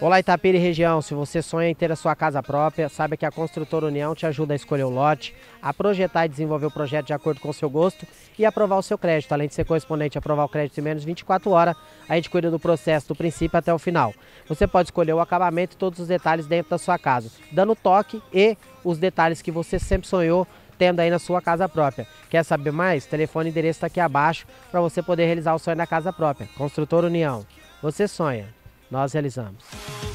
Olá, Itapira e região, se você sonha em ter a sua casa própria, saiba que a Construtora União te ajuda a escolher o lote, a projetar e desenvolver o projeto de acordo com o seu gosto e aprovar o seu crédito. Além de ser correspondente a aprovar o crédito em menos de 24 horas, a gente cuida do processo do princípio até o final. Você pode escolher o acabamento e todos os detalhes dentro da sua casa, dando toque e os detalhes que você sempre sonhou tendo aí na sua casa própria. Quer saber mais? Telefone e endereço está aqui abaixo para você poder realizar o sonho da casa própria. Construtora União, você sonha, nós realizamos.